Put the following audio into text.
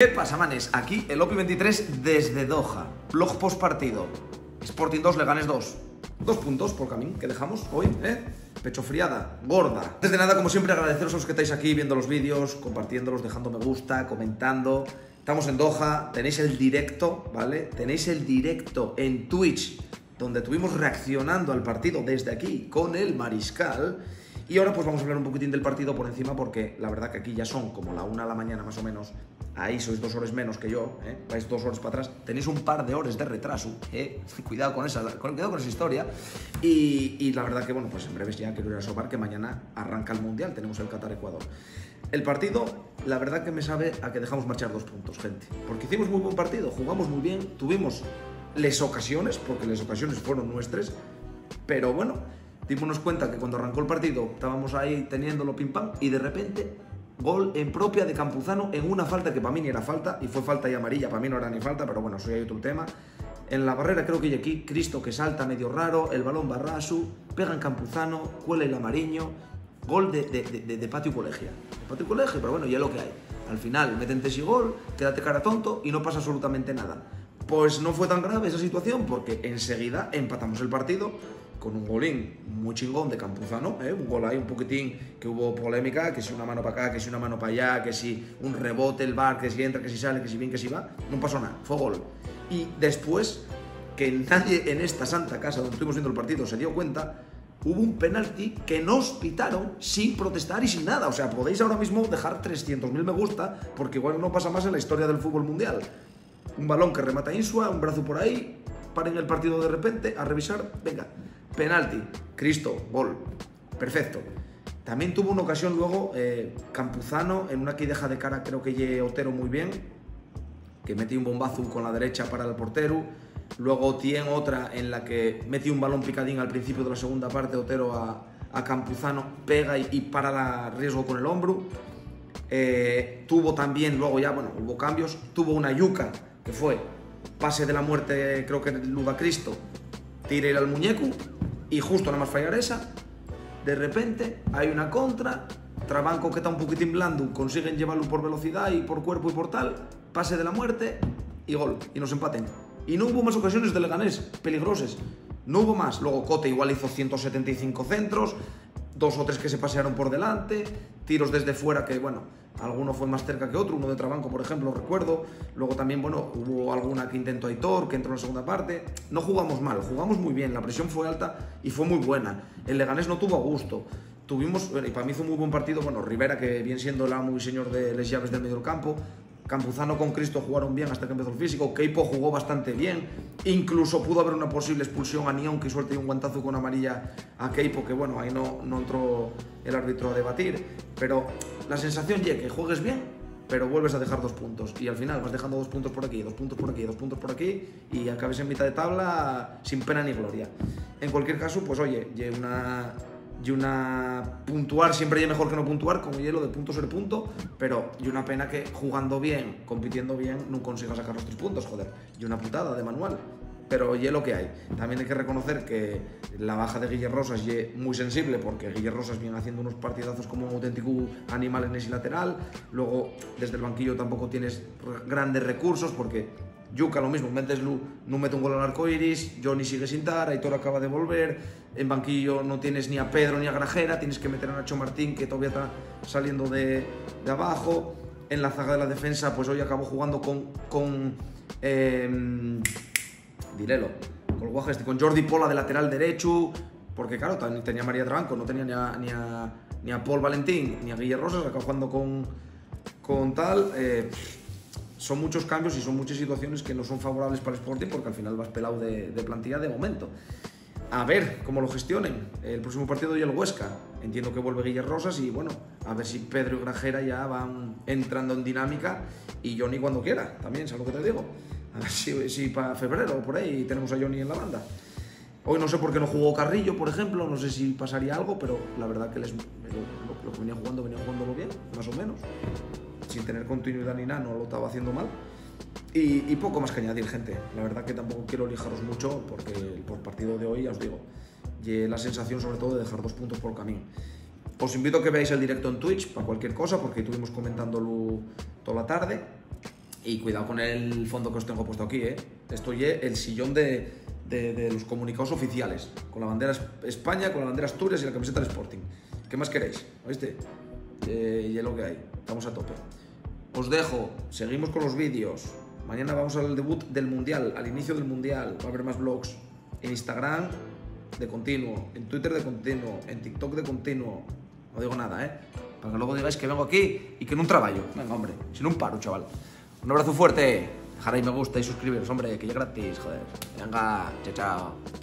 ¿Qué pasa, manes? Aquí el OPI 23 desde Doha. Blog post partido. Sporting 2, Leganés 2. 2 puntos por camino que dejamos hoy, ¿eh? Pecho friada, gorda. Antes de nada, como siempre, agradeceros a los que estáis aquí viendo los vídeos, compartiéndolos, dejando me gusta, comentando. Estamos en Doha, tenéis el directo, ¿vale? Tenéis el directo en Twitch, donde estuvimos reaccionando al partido desde aquí con el mariscal. Y ahora pues vamos a hablar un poquitín del partido por encima, porque la verdad que aquí ya son como la 1 de la mañana más o menos. Ahí sois 2 horas menos que yo, ¿eh? Vais 2 horas para atrás. Tenéis un par de horas de retraso, ¿eh? Cuidado con esa historia. Y la verdad que, bueno, pues en breves ya quiero ir a sopar, que mañana arranca el Mundial. Tenemos el Qatar-Ecuador. El partido, la verdad que me sabe a que dejamos marchar 2 puntos, gente. Porque hicimos muy buen partido, jugamos muy bien, tuvimos les ocasiones, porque las ocasiones fueron nuestras. Pero bueno, dimos cuenta que cuando arrancó el partido estábamos ahí teniéndolo pim pam y de repente gol en propia de Campuzano en una falta que para mí ni era falta y fue falta y amarilla, para mí no era ni falta, pero bueno, eso ya hay otro tema. En la barrera creo que hay aquí Cristo que salta medio raro, el balón va raso, pega en Campuzano, cuela el amarillo, gol de patio colegia. Patio colegia, pero bueno, ya es lo que hay. Al final meten ese gol, quédate cara tonto y no pasa absolutamente nada. Pues no fue tan grave esa situación porque enseguida empatamos el partido con un golín muy chingón de Campuzano, ¿eh? Un gol ahí un poquitín que hubo polémica, que si una mano para acá, que si una mano para allá, que si un rebote, el VAR, que si entra, que si sale, que si bien, que si va, no pasó nada, fue gol. Y después, que nadie en esta santa casa donde estuvimos viendo el partido se dio cuenta, hubo un penalti que nos pitaron sin protestar y sin nada. O sea, podéis ahora mismo dejar 300.000 me gusta, porque igual no pasa más en la historia del fútbol mundial. Un balón que remata Insua, un brazo por ahí, paren el partido de repente, a revisar, venga, penalti, Cristo, gol, perfecto. También tuvo una ocasión luego Campuzano, en una que deja de cara creo que llegue Otero muy bien, que metió un bombazo con la derecha para el portero. Luego tiene otra en la que metió un balón picadín al principio de la segunda parte, Otero a Campuzano, pega y para la riesgo con el hombro. Tuvo también, luego ya, bueno, hubo cambios, tuvo una Yuka, que fue pase de la muerte, creo que Luda Cristo, tire al muñeco. Y justo nada más fallar esa, de repente hay una contra, Trabanco que está un poquitín blando, consiguen llevarlo por velocidad y por cuerpo y por tal, pase de la muerte y gol, y nos empaten. Y no hubo más ocasiones de Leganés, peligrosas, no hubo más. Luego Cote igual hizo 175 centros, 2 o 3 que se pasearon por delante, tiros desde fuera que, bueno, alguno fue más cerca que otro, uno de Trabanco, por ejemplo, recuerdo. Luego también, bueno, hubo alguna que intentó Aitor, que entró en la segunda parte. No jugamos mal, jugamos muy bien, la presión fue alta y fue muy buena. El Leganés no tuvo a gusto. Tuvimos, y para mí hizo un muy buen partido, bueno, Rivera, que viene siendo el amo y señor de las llaves del medio del campo. Campuzano con Cristo jugaron bien hasta que empezó el físico. Keipo jugó bastante bien. Incluso pudo haber una posible expulsión a Neón, que suelte un guantazo con amarilla a Keipo, que bueno, ahí no entró el árbitro a debatir. Pero la sensación es que juegues bien, pero vuelves a dejar 2 puntos. Y al final vas dejando 2 puntos por aquí, 2 puntos por aquí, 2 puntos por aquí, y acabes en mitad de tabla sin pena ni gloria. En cualquier caso, pues oye, puntuar siempre es mejor que no puntuar, como hielo de punto sobre punto, pero y una pena que jugando bien, compitiendo bien, no consigas sacar los 3 puntos, joder, y una putada de manual, pero y lo que hay. También hay que reconocer que la baja de Guillermo Rosas es muy sensible, porque Guillermo Rosas viene haciendo unos partidazos como un auténtico animal en ese lateral. Luego desde el banquillo tampoco tienes grandes recursos, porque Yuka lo mismo, metes Lu, no mete un gol al arco iris, Johnny sigue sin dar, Aitor acaba de volver, en banquillo no tienes ni a Pedro ni a Granjera, tienes que meter a Nacho Martín, que todavía está saliendo de abajo. En la zaga de la defensa, pues hoy acabó jugando con Jordi Pola de lateral derecho, porque claro, también tenía a María Trabanco, no tenía ni a Paul Valentín, ni a Guillermo Rosas, acabó jugando con tal. Son muchos cambios y son muchas situaciones que no son favorables para el Sporting, porque al final vas pelado de plantilla de momento. A ver cómo lo gestionen. El próximo partido ya el Huesca. Entiendo que vuelve Guillermo Rosas y bueno, a ver si Pedro y Granjera ya van entrando en dinámica, y Johnny cuando quiera, también, ¿sabes lo que te digo? A ver si para febrero o por ahí tenemos a Johnny en la banda. Hoy no sé por qué no jugó Carrillo, por ejemplo, no sé si pasaría algo, pero la verdad que lo que venía jugándolo bien, más o menos, sin tener continuidad ni nada, no lo estaba haciendo mal. Y poco más que añadir, gente. La verdad que tampoco quiero lijaros mucho, porque por partido de hoy, ya os digo, y la sensación sobre todo de dejar 2 puntos por camino. Os invito a que veáis el directo en Twitch para cualquier cosa, porque estuvimos comentándolo toda la tarde. Y cuidado con el fondo que os tengo puesto aquí, ¿eh? Esto es el sillón de los comunicados oficiales. Con la bandera España, con la bandera Asturias y la camiseta del Sporting. ¿Qué más queréis? ¿Oíste? Y es lo que hay. Estamos a tope. Os dejo. Seguimos con los vídeos. Mañana vamos al debut del Mundial, al inicio del Mundial. Va a haber más vlogs. En Instagram, de continuo. En Twitter, de continuo. En TikTok, de continuo. No digo nada, ¿eh? Para que luego digáis que vengo aquí y que no un trabajo. Venga, hombre. Si no, un paro, chaval. Un abrazo fuerte. Dejaréis me gusta y suscribiros, hombre, que ya gratis, joder. Venga, chao, chao.